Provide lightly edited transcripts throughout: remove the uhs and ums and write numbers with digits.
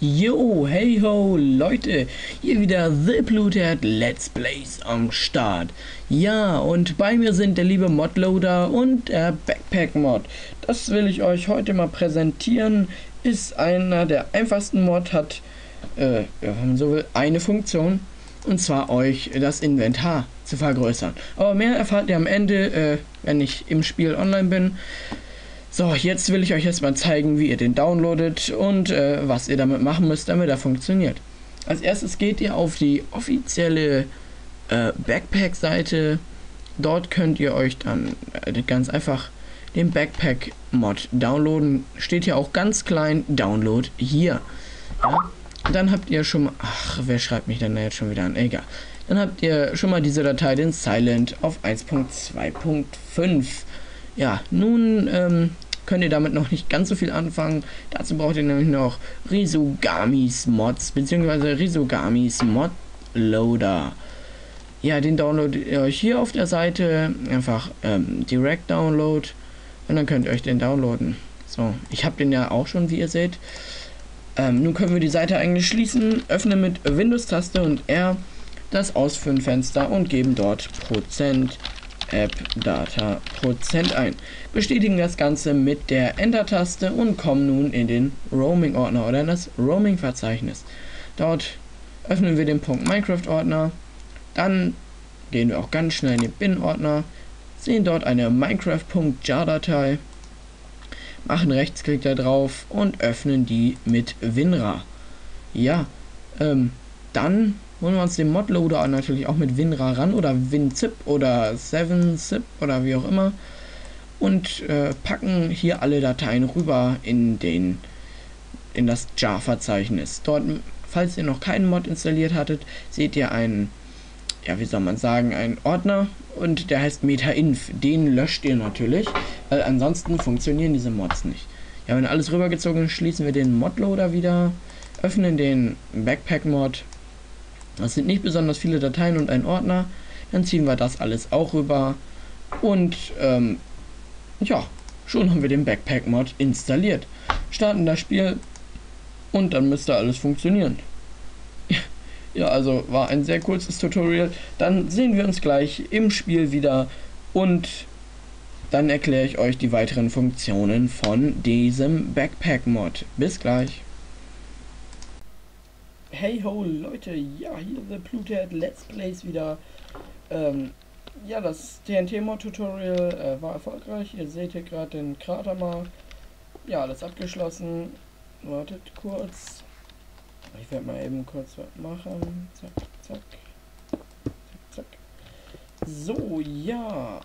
Yo, hey ho, Leute, hier wieder ThePluterd Let's Plays am Start. Ja, und bei mir sind der liebe Mod Loader und der Backpack-Mod. Das will ich euch heute mal präsentieren. Ist einer der einfachsten Mod, hat, wenn man so will, eine Funktion. Und zwar euch das Inventar zu vergrößern. Aber mehr erfahrt ihr am Ende, wenn ich im Spiel online bin. So, jetzt will ich euch erstmal zeigen, wie ihr den downloadet und was ihr damit machen müsst, damit er funktioniert. Als erstes geht ihr auf die offizielle Backpack-Seite. Dort könnt ihr euch dann ganz einfach den Backpack-Mod downloaden. Steht hier auch ganz klein, Download hier. Ja? Dann habt ihr schon mal... Ach, wer schreibt mich denn da jetzt schon wieder an? Egal. Dann habt ihr schon mal diese Datei, den Silent, auf 1.2.5. Ja, nun könnt ihr damit noch nicht ganz so viel anfangen. Dazu braucht ihr nämlich noch Risugamis Mods, beziehungsweise Risugamis Mod Loader. Ja, den downloadet ihr euch hier auf der Seite. Einfach Direct Download. Und dann könnt ihr euch den downloaden. So, ich habe den ja auch schon, wie ihr seht. Nun können wir die Seite eigentlich schließen, öffnen mit Windows-Taste und R das Ausführen-Fenster und geben dort %AppData% ein. Bestätigen das Ganze mit der Enter-Taste und kommen nun in den Roaming-Ordner oder in das Roaming-Verzeichnis. Dort öffnen wir den Punkt Minecraft-Ordner, dann gehen wir auch ganz schnell in den Bin-Ordner, sehen dort eine Minecraft.jar-Datei. Machen Rechtsklick da drauf und öffnen die mit WinRAR. Ja, dann holen wir uns den Mod Loader natürlich auch mit WinRAR ran oder Winzip oder 7zip oder wie auch immer und packen hier alle Dateien rüber in das Jar-Verzeichnis. Dort, falls ihr noch keinen Mod installiert hattet, seht ihr einen, ja, wie soll man sagen, einen Ordner und der heißt MetaInf. Den löscht ihr natürlich, weil ansonsten funktionieren diese Mods nicht. Ja, wenn alles rübergezogen ist, schließen wir den Modloader wieder, öffnen den Backpack-Mod. Das sind nicht besonders viele Dateien und ein Ordner. Dann ziehen wir das alles auch rüber und ja, schon haben wir den Backpack-Mod installiert. Starten das Spiel und dann müsste alles funktionieren. Ja, also war ein sehr kurzes Tutorial. Dann sehen wir uns gleich im Spiel wieder und dann erkläre ich euch die weiteren Funktionen von diesem Backpack-Mod. Bis gleich. Hey ho Leute, ja, hier ThePluterd Let's Plays wieder. Ja, das TNT Mod Tutorial war erfolgreich. Ihr seht hier gerade den Krater mal. Ja, alles abgeschlossen. Wartet kurz. Ich werde mal eben kurz was machen. Zack, zack. Zack, zack. So, ja.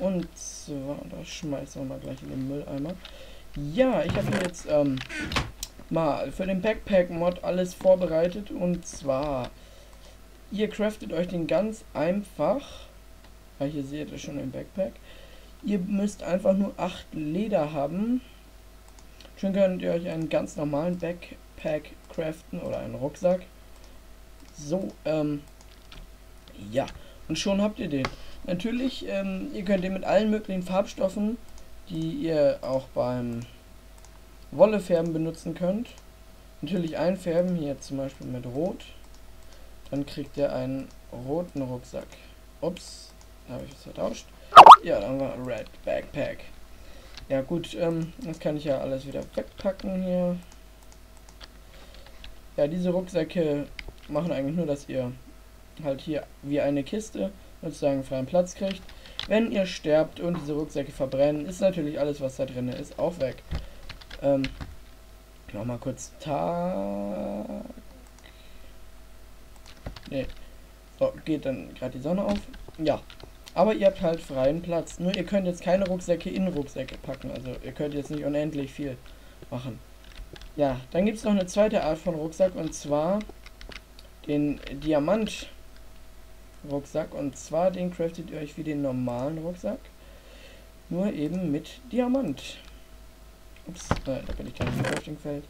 Und zwar, da schmeißen wir mal gleich in den Mülleimer. Ja, ich habe jetzt mal für den Backpack-Mod alles vorbereitet. Und zwar, ihr craftet euch den ganz einfach. Weil hier seht ihr schon im Backpack. Ihr müsst einfach nur 8 Leder haben. Schon könnt ihr euch einen ganz normalen Backpack craften oder einen Rucksack. So, ja. Und schon habt ihr den. Natürlich, ihr könnt den mit allen möglichen Farbstoffen, die ihr auch beim Wollefärben benutzen könnt, natürlich einfärben. Hier zum Beispiel mit Rot. Dann kriegt ihr einen roten Rucksack. Ups, da habe ich es vertauscht. Ja, dann war Red Backpack. Ja gut, das kann ich ja alles wieder wegpacken hier. Ja, diese Rucksäcke machen eigentlich nur, dass ihr halt hier wie eine Kiste sozusagen freien Platz kriegt. Wenn ihr sterbt und diese Rucksäcke verbrennen, ist natürlich alles, was da drin ist, auch weg. Nochmal kurz Tag. Ne. So, geht dann gerade die Sonne auf. Ja. Aber ihr habt halt freien Platz. Nur ihr könnt jetzt keine Rucksäcke in Rucksäcke packen. Also ihr könnt jetzt nicht unendlich viel machen. Ja, dann gibt es noch eine zweite Art von Rucksack und zwar den Diamant-Rucksack und zwar den craftet ihr euch wie den normalen Rucksack, nur eben mit Diamant. Ups, da bin ich gleich im Crafting-Feld.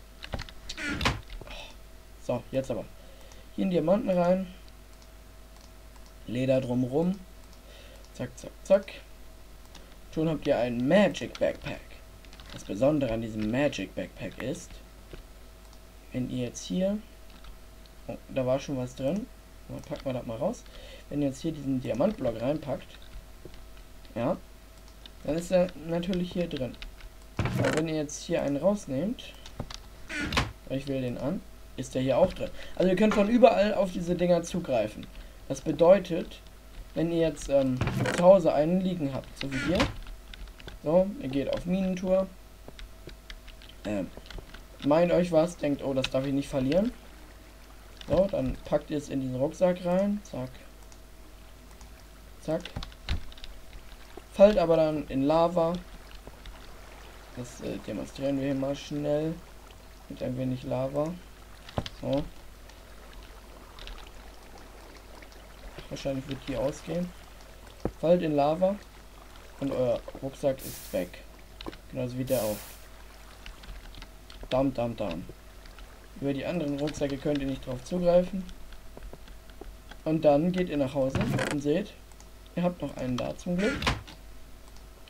So, jetzt aber. Hier in Diamanten rein, Leder drumrum, zack, zack, zack. Schon habt ihr einen Magic Backpack. Das Besondere an diesem Magic Backpack ist, wenn ihr jetzt hier, oh, da war schon was drin, dann packen wir das mal raus, wenn ihr jetzt hier diesen Diamantblock reinpackt, ja, dann ist er natürlich hier drin. Aber wenn ihr jetzt hier einen rausnehmt, ich wähle den an, ist der hier auch drin. Also ihr könnt von überall auf diese Dinger zugreifen. Das bedeutet, wenn ihr jetzt zu Hause einen liegen habt, so wie hier, so, ihr geht auf Minentour, meint euch was, denkt, oh, das darf ich nicht verlieren. So, dann packt ihr es in diesen Rucksack rein, zack, zack, fällt aber dann in Lava. Das demonstrieren wir hier mal schnell mit ein wenig Lava. So. Wahrscheinlich wird die ausgehen. Fallt in Lava und euer Rucksack ist weg. Genauso wie der auch. Dam. Über die anderen Rucksäcke könnt ihr nicht drauf zugreifen. Und dann geht ihr nach Hause und seht, ihr habt noch einen da zum Glück.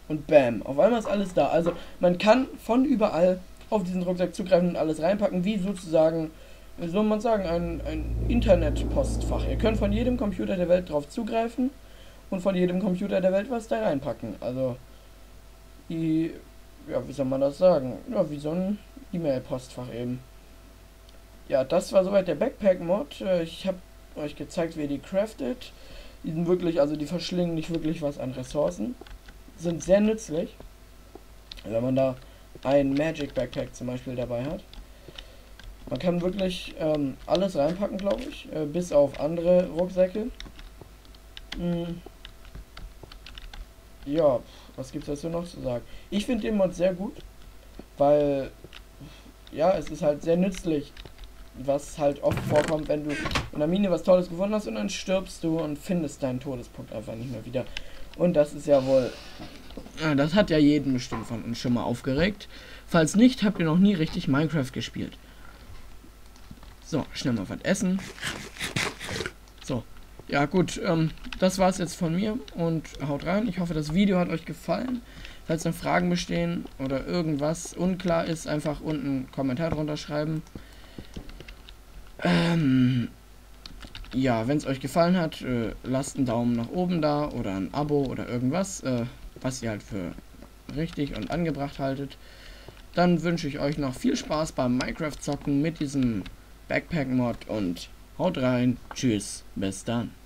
Und bam, auf einmal ist alles da. Also man kann von überall auf diesen Rucksack zugreifen und alles reinpacken, wie sozusagen, wie soll man sagen, ein Internetpostfach. Ihr könnt von jedem Computer der Welt drauf zugreifen und von jedem Computer der Welt was da reinpacken. Also, die, ja, wie soll man das sagen? Ja, wie so ein E-Mail-Postfach eben. Ja, das war soweit der Backpack-Mod. Ich habe euch gezeigt, wie ihr die craftet. Die sind wirklich, also die verschlingen nicht wirklich was an Ressourcen. Sind sehr nützlich, wenn man da ein Magic Backpack zum Beispiel dabei hat. Man kann wirklich alles reinpacken, glaube ich, bis auf andere Rucksäcke. Ja, was gibt es dazu noch zu sagen? Ich finde den Mod sehr gut, weil ja, es ist halt sehr nützlich, was halt oft vorkommt, wenn du in der Mine was Tolles gefunden hast und dann stirbst du und findest deinen Todespunkt einfach nicht mehr wieder. Und das ist ja wohl, ja, das hat ja jeden bestimmt von uns schon mal aufgeregt. Falls nicht, habt ihr noch nie richtig Minecraft gespielt. So, schnell mal was essen. So, ja gut, das war's jetzt von mir und haut rein. Ich hoffe, das Video hat euch gefallen. Falls noch Fragen bestehen oder irgendwas unklar ist, einfach unten einen Kommentar drunter schreiben. Ja, wenn es euch gefallen hat, lasst einen Daumen nach oben da oder ein Abo oder irgendwas, was ihr halt für richtig und angebracht haltet. Dann wünsche ich euch noch viel Spaß beim Minecraft-Zocken mit diesem Backpack-Mod und haut rein. Tschüss, bis dann.